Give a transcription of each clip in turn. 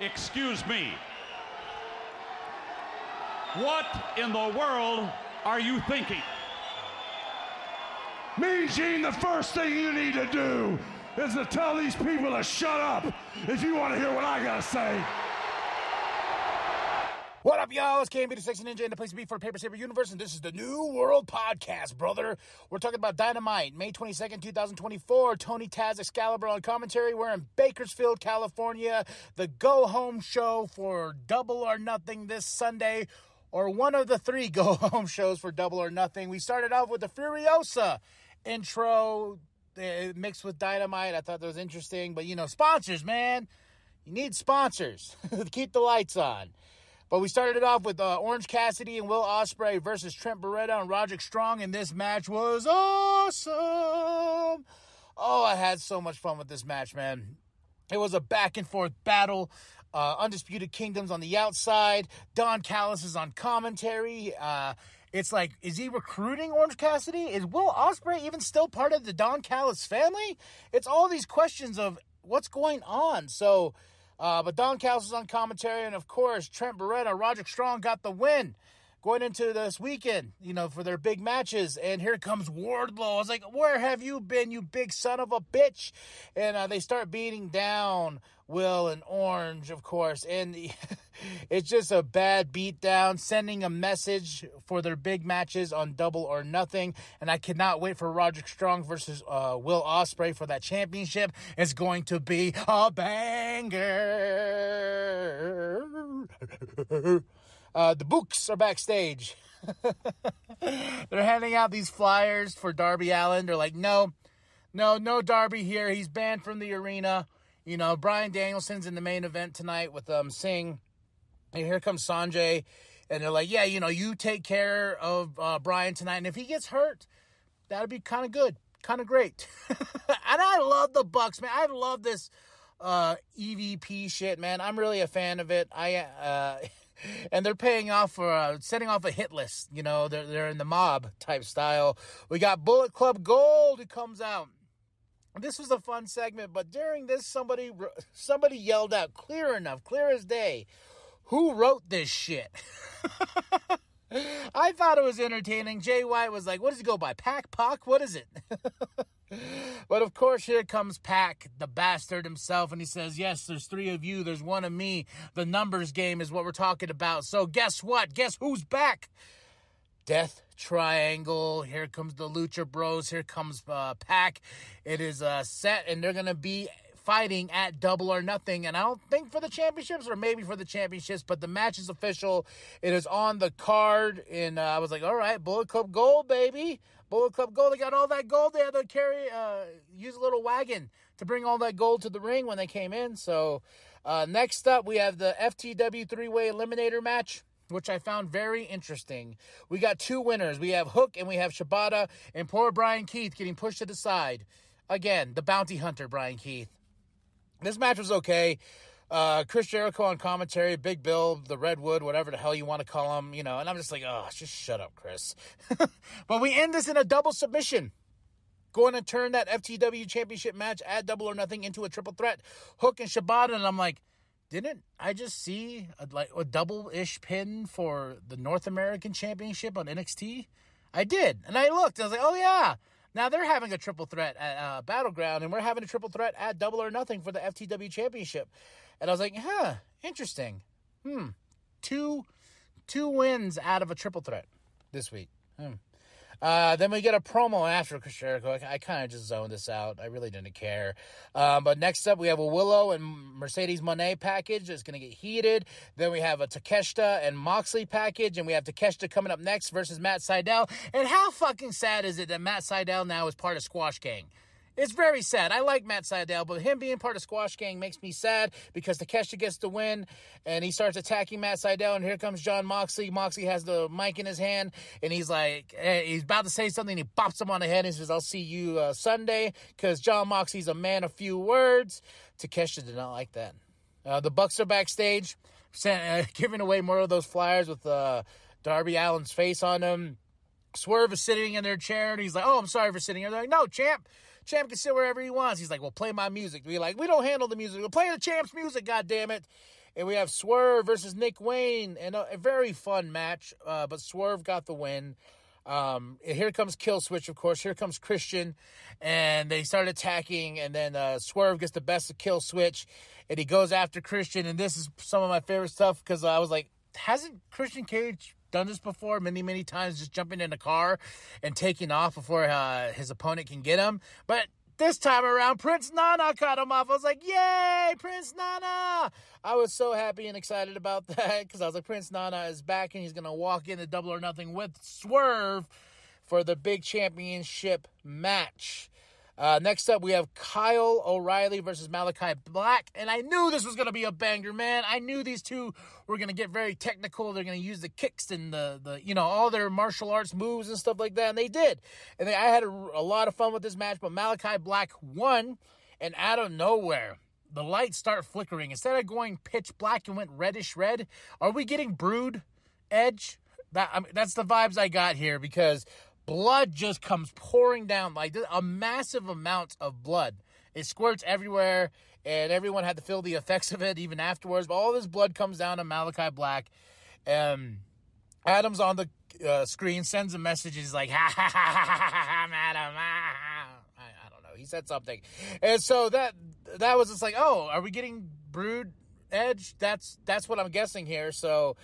Excuse me. What in the world are you thinking? Mean Gene, the first thing you need to do is to tell these people to shut up if you want to hear what I gotta say. What up, y'all? It's KB, the Sexy Ninja, and the place to be for the Paper Saber Universe, and this is the New World Podcast, brother. We're talking about Dynamite, May 22nd, 2024. Tony Taz Excalibur on commentary. We're in Bakersfield, California, the go-home show for Double or Nothing this Sunday, or one of the three go-home shows for Double or Nothing. We started off with the Furiosa intro mixed with Dynamite. I thought that was interesting, but, you know, sponsors, man. You need sponsors to keep the lights on. But we started it off with Orange Cassidy and Will Ospreay versus Trent Beretta and Roderick Strong, and this match was awesome. Oh, I had so much fun with this match, man. It was a back-and-forth battle. Undisputed Kingdom's on the outside. Don Callis is on commentary. It's like, is he recruiting Orange Cassidy? Is Will Ospreay even still part of the Don Callis family? It's all these questions of what's going on. So... but Don Callis is on commentary, and of course, Trent Beretta, Roderick Strong got the win going into this weekend, you know, for their big matches. And here comes Wardlow. I was like, where have you been, you big son of a bitch? And they start beating down Will and Orange, of course. And it's just a bad beatdown, sending a message for their big matches on Double or Nothing. And I cannot wait for Roderick Strong versus Will Ospreay for that championship. It's going to be a banger. The Books are backstage. They're handing out these flyers for Darby Allin. They're like, no Darby here. He's banned from the arena. You know, Brian Danielson's in the main event tonight with Singh. And here comes Sanjay. And they're like, yeah, you know, you take care of Brian tonight. And if he gets hurt, that would be kind of good, kind of great. And I love the Bucks, man. I love this EVP shit, man. I'm really a fan of it. And they're paying off for setting off a hit list. You know, they're in the mob type style. We got Bullet Club Gold who comes out. This was a fun segment, but during this, somebody yelled out clear enough, clear as day, who wrote this shit? I thought it was entertaining. Jay White was like, what does it go by? Pac? Pac? What is it? But of course, here comes Pac, the bastard himself, and he says, yes, there's three of you, there's one of me. The numbers game is what we're talking about. So guess what? Guess who's back? Death Triangle. Here comes the Lucha Bros. Here comes Pac. It is set, and they're going to be fighting at Double or Nothing, and I don't think for the championships, or maybe for the championships, but the match is official. It is on the card, and I was like, all right, Bullet Club Gold, baby. Bullet Club Gold. They got all that gold. They had to use a little wagon to bring all that gold to the ring when they came in. So next up, we have the FTW three-way eliminator match, which I found very interesting. We got two winners. We have Hook and we have Shibata, and poor Brian Keith getting pushed to the side. Again, the bounty hunter, Brian Keith. This match was okay. Chris Jericho on commentary, Big Bill, the Redwood, whatever the hell you want to call him, you know, and I'm just like, oh, just shut up, Chris. But we end this in a double submission, going to turn that FTW championship match at Double or Nothing into a triple threat, Hook and Shibata, and I'm like, didn't I just see a double-ish pin for the North American Championship on NXT? I did, and I looked, and I was like, oh, yeah. Now they're having a triple threat at Battleground, and we're having a triple threat at Double or Nothing for the FTW Championship. And I was like, huh, interesting. Two wins out of a triple threat this week. Then we get a promo after Chris Jericho. I kind of just zoned this out. I really didn't care. But next up, we have a Willow and Mercedes Moné package that's going to get heated. Then we have a Takeshita and Moxley package, and we have Takeshita coming up next versus Matt Sydal. And how fucking sad is it that Matt Sydal now is part of Squash Gang? It's very sad. I like Matt Sydal, but him being part of Squash Gang makes me sad because Takeshita gets the win, and he starts attacking Matt Sydal, and here comes John Moxley. Moxley has the mic in his hand, and he's like, hey, he's about to say something, and he bops him on the head, and he says, I'll see you Sunday, because John Moxley's a man of few words. Takeshita did not like that. The Bucks are backstage, giving away more of those flyers with Darby Allin's face on them. Swerve is sitting in their chair, and he's like, oh, I'm sorry for sitting here. They're like, no, champ. Champ can sit wherever he wants. He's like, well, play my music. We're like, we don't handle the music. We'll play the Champ's music, goddammit. And we have Swerve versus Nick Wayne. And a very fun match, but Swerve got the win. Here comes Kill Switch, of course. Here comes Christian, and they start attacking, and then Swerve gets the best of Kill Switch, and he goes after Christian, and this is some of my favorite stuff, because I was like, hasn't Christian Cage done this before many times, just jumping in a car and taking off before his opponent can get him? But this time around, Prince Nana cut him off. I was like, yay, Prince Nana! I was so happy and excited about that, because I was like, Prince Nana is back, and he's going to walk into Double or Nothing with Swerve for the big championship match. Next up, we have Kyle O'Reilly versus Malakai Black, and I knew this was going to be a banger, man. I knew these two were going to get very technical. They're going to use the kicks and the you know, all their martial arts moves and stuff like that, and they did. And I had a lot of fun with this match, but Malakai Black won, and out of nowhere, the lights start flickering. Instead of going pitch black, it went reddish red. Are we getting Brood Edge? That's the vibes I got here, because blood just comes pouring down, like a massive amount of blood. It squirts everywhere, and everyone had to feel the effects of it even afterwards. But all this blood comes down to Malakai Black. Adam's on the screen, sends a message. He's like, ha, ha, ha, ha, ha, ha, ha, I'm Adam. Ah. I don't know. He said something. And so that was just like, oh, are we getting Brood Edge? That's what I'm guessing here, so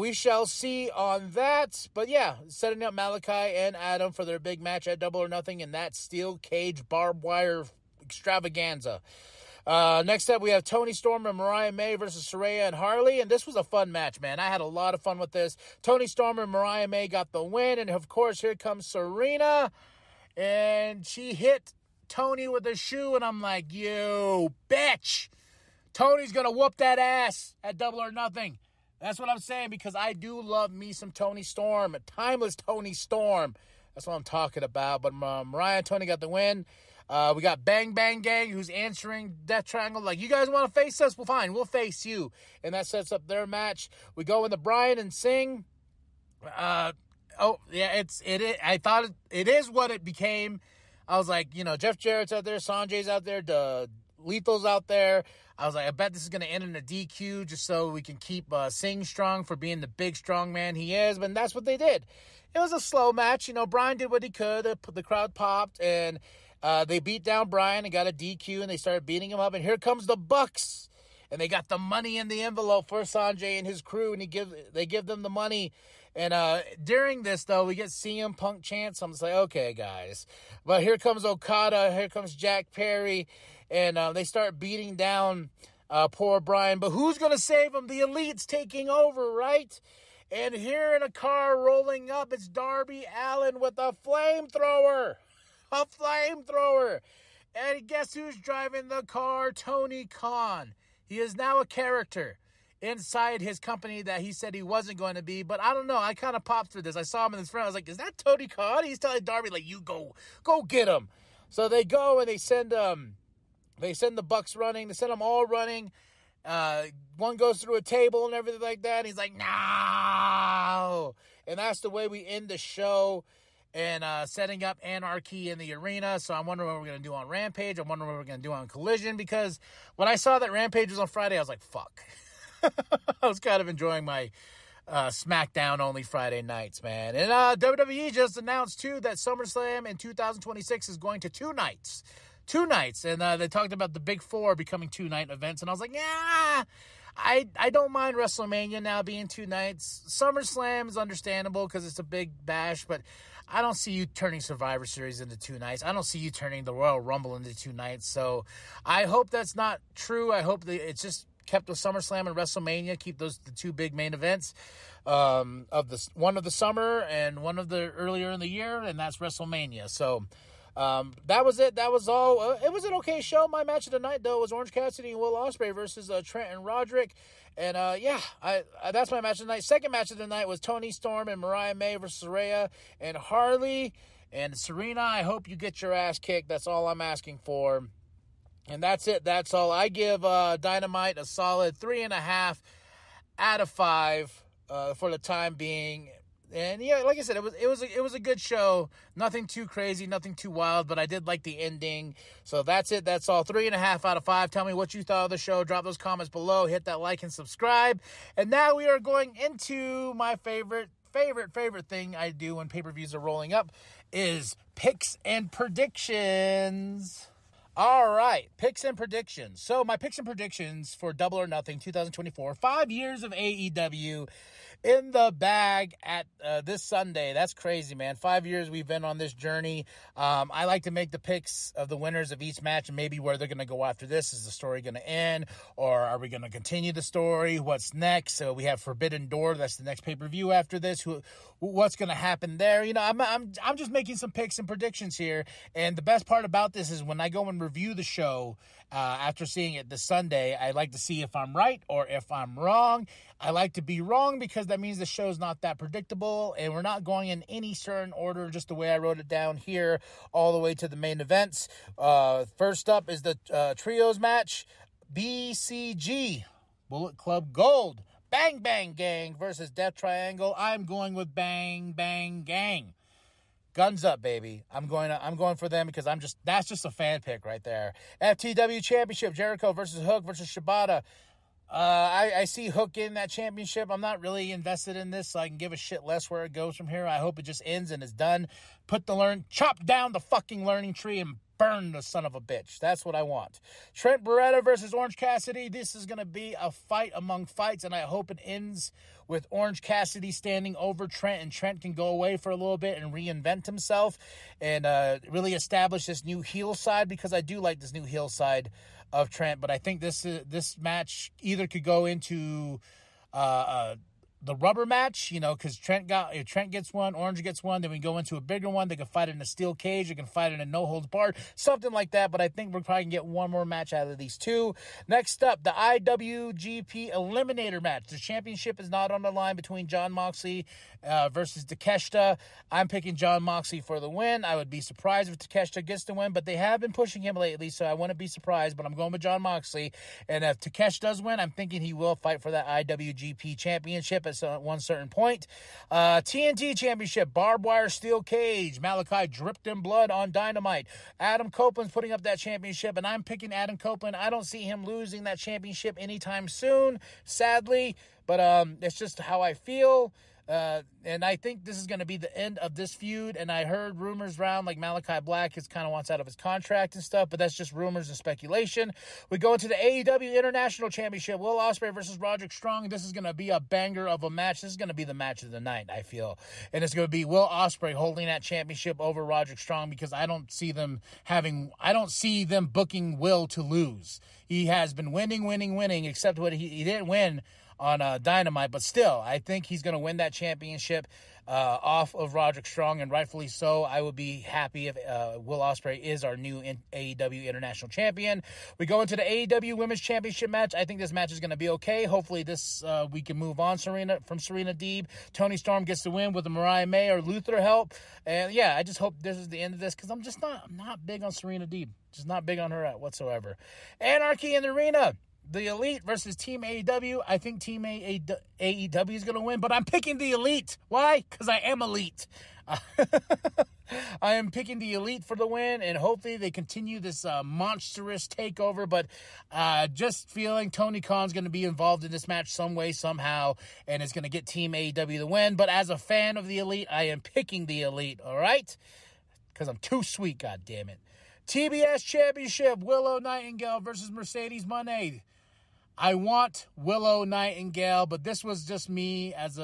we shall see on that. But yeah, setting up Malakai and Adam for their big match at Double or Nothing in that steel cage barbed wire extravaganza. Next up, we have Toni Storm and Mariah May versus Saraya and Harley, and this was a fun match, man. I had a lot of fun with this. Toni Storm and Mariah May got the win, and of course, here comes Serena, and she hit Toni with a shoe, and I'm like, you bitch! Tony's going to whoop that ass at Double or Nothing. That's what I'm saying, because I do love me some Toni Storm, a timeless Toni Storm. That's what I'm talking about. But Mariah and Toni got the win. We got Bang Bang Gang, who's answering Death Triangle. Like, you guys want to face us? Well, fine, we'll face you. And that sets up their match. We go into Brian and Singh. I thought it is what it became. I was like, you know, Jeff Jarrett's out there, Sanjay's out there, Lethal's out there. I was like, I bet this is going to end in a DQ just so we can keep Singh strong for being the big strong man he is. But that's what they did. It was a slow match. You know, Brian did what he could. The crowd popped, and they beat down Brian and got a DQ, and they started beating him up. And here comes the Bucks, and they got the money in the envelope for Sanjay and his crew, and they give them the money. And during this, though, we get CM Punk chants. I'm just like, okay, guys. But here comes Okada. Here comes Jack Perry. And they start beating down poor Brian. But who's going to save him? The Elite's taking over, right? And here in a car rolling up, it's Darby Allin with a flamethrower. A flamethrower. And guess who's driving the car? Tony Khan. He is now a character inside his company that he said he wasn't going to be. But I don't know. I kind of popped through this. I saw him in his front. I was like, is that Tony Khan? He's telling Darby, like, you go get him. So they go and they send the Bucks running. They send them all running. One goes through a table and everything like that. And he's like, no. And that's the way we end the show. And setting up anarchy in the arena. So I'm wondering what we're going to do on Rampage. I'm wondering what we're going to do on Collision. Because when I saw that Rampage was on Friday, I was like, fuck. I was kind of enjoying my SmackDown only Friday nights, man. And WWE just announced, too, that SummerSlam in 2026 is going to two nights. And they talked about the Big Four becoming two-night events. And I was like, yeah, I don't mind WrestleMania now being two nights. SummerSlam is understandable because it's a big bash. But I don't see you turning Survivor Series into two nights. I don't see you turning the Royal Rumble into two nights. So I hope that's not true. I hope that it's just kept with SummerSlam and WrestleMania. Keep those the two big main events one of the summer and one of the earlier in the year. And that's WrestleMania. So that was it. That was all. It was an okay show. My match of the night, though, was Orange Cassidy and Will Ospreay versus Trent and Roderick. And, that's my match of the night. Second match of the night was Toni Storm and Mariah May versus Saraya and Harley. And Serena, I hope you get your ass kicked. That's all I'm asking for. And that's it. That's all. I give Dynamite a solid 3.5 out of 5 for the time being. And yeah, like I said, it was a good show. Nothing too crazy, nothing too wild, but I did like the ending. So that's it. That's all. 3.5 out of 5. Tell me what you thought of the show. Drop those comments below. Hit that like and subscribe. And now we are going into my favorite thing I do when pay-per-views are rolling up is picks and predictions. All right, picks and predictions. So my picks and predictions for Double or Nothing 2024, 5 years of AEW in the bag at this Sunday. That's crazy, man. 5 years we've been on this journey. I like to make the picks of the winners of each match and maybe where they're going to go after this. Is the story going to end, or are we going to continue the story? What's next? So we have Forbidden Door. That's the next pay-per-view after this. What's going to happen there? You know, I'm just making some picks and predictions here. And the best part about this is when I go and review the show after seeing it this Sunday, I like to see if I'm right or if I'm wrong. I like to be wrong because that means the show's not that predictable, and we're not going in any certain order, just the way I wrote it down here, all the way to the main events. First up is the trios match, BCG, Bullet Club Gold, Bang Bang Gang versus Death Triangle. I'm going with Bang Bang Gang. Guns up, baby. I'm going for them because that's just a fan pick right there. FTW Championship, Jericho versus Hook versus Shibata. I see Hook in that championship. I'm not really invested in this, so I can give a shit less where it goes from here. I hope it just ends and is done. Chop down the fucking learning tree and burn the son of a bitch. That's what I want. Trent Beretta versus Orange Cassidy. This is going to be a fight among fights, and I hope it ends with Orange Cassidy standing over Trent, and Trent can go away for a little bit and reinvent himself and really establish this new heel side, because I do like this new heel side of Trent. But I think this match either could go into the rubber match, you know, because if Trent gets one, Orange gets one, then we go into a bigger one. They can fight in a steel cage. They can fight in a no-holds-barred, something like that. But I think we're probably going to get one more match out of these two. Next up, the IWGP Eliminator match. The championship is not on the line between John Moxley versus Takeshita. I'm picking John Moxley for the win. I would be surprised if Takeshita gets the win, but they have been pushing him lately, so I wouldn't be surprised, but I'm going with John Moxley. And if Takeshita does win, I'm thinking he will fight for that IWGP championship at one certain point. TNT Championship, barbed wire steel cage. Malakai dripped in blood on Dynamite. Adam Copeland's putting up that championship, and I'm picking Adam Copeland. I don't see him losing that championship anytime soon, sadly, but it's just how I feel. And I think this is going to be the end of this feud. And I heard rumors around like Malakai Black is kind of wants out of his contract and stuff, but that's just rumors and speculation. We go into the AEW International Championship, Will Ospreay versus Roderick Strong. This is going to be a banger of a match. This is going to be the match of the night, I feel. And it's going to be Will Ospreay holding that championship over Roderick Strong, because I don't see them booking Will to lose. He has been winning, except what he didn't win on Dynamite, but still, I think he's going to win that championship off of Roderick Strong, and rightfully so. I would be happy if Will Ospreay is our new AEW International Champion. We go into the AEW Women's Championship match. I think this match is going to be okay. Hopefully this we can move on from Serena Deeb. Toni Storm gets the win with the Mariah May or Luther help. And yeah, I just hope this is the end of this, because I'm not big on Serena Deeb. Just not big on her whatsoever. Anarchy in the Arena. The Elite versus Team AEW. I think Team AEW is going to win, but I'm picking the Elite. Why? Because I am Elite. I am picking the Elite for the win, and hopefully they continue this monstrous takeover, but just feeling Tony Khan's going to be involved in this match some way, somehow, and it's going to get Team AEW the win. But as a fan of the Elite, I am picking the Elite, all right? Because I'm too sweet, goddammit. TBS Championship, Willow Nightingale versus Mercedes Moné. I want Willow Nightingale, but this was just me as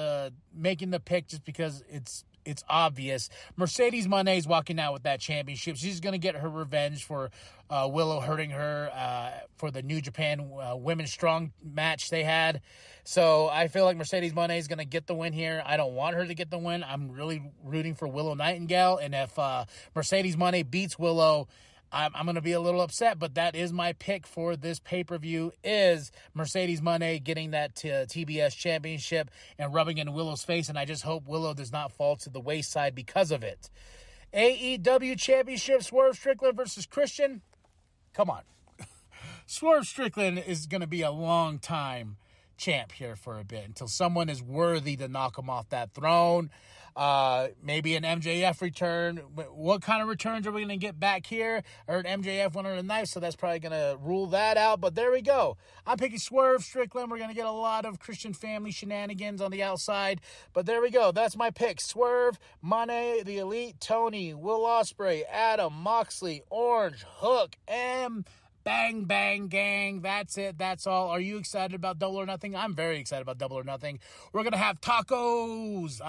making the pick just because it's obvious. Mercedes Moné's walking out with that championship. She's going to get her revenge for Willow hurting her for the New Japan Women's Strong match they had. So I feel like Mercedes Moné's going to get the win here. I don't want her to get the win. I'm really rooting for Willow Nightingale. And if Mercedes Moné beats Willow, I'm going to be a little upset, but that is my pick for this pay-per-view is Mercedes Moné getting that TBS championship and rubbing in Willow's face, and I just hope Willow does not fall to the wayside because of it. AEW Championship, Swerve Strickland versus Christian. Come on. Swerve Strickland is going to be a long time champ here for a bit until someone is worthy to knock him off that throne. Maybe an MJF return. What kind of returns are we going to get back here? I heard MJF went under the knife, so that's probably going to rule that out. But there we go. I'm picking Swerve Strickland. We're going to get a lot of Christian family shenanigans on the outside. But there we go. That's my pick. Swerve, Moné, The Elite, Toni, Will Ospreay, Adam, Moxley, Orange, Hook, and Bang Bang Gang. That's it. That's all. Are you excited about Double or Nothing? I'm very excited about Double or Nothing. We're going to have tacos.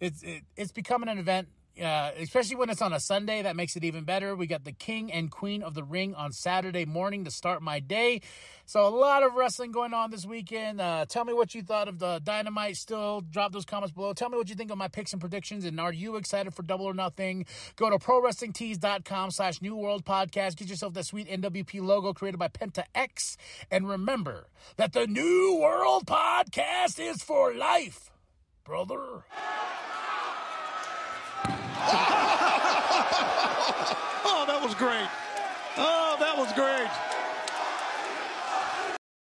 It's becoming an event, especially when it's on a Sunday. That makes it even better. We got the King and Queen of the Ring on Saturday morning to start my day. So a lot of wrestling going on this weekend. Tell me what you thought of the Dynamite. Still, drop those comments below. Tell me what you think of my picks and predictions, and are you excited for Double or Nothing? Go to ProWrestlingTees.com/New World Podcast. Get yourself that sweet NWP logo created by Penta X. And remember that the New World Podcast is for life, brother. Oh, that was great. Oh, that was great.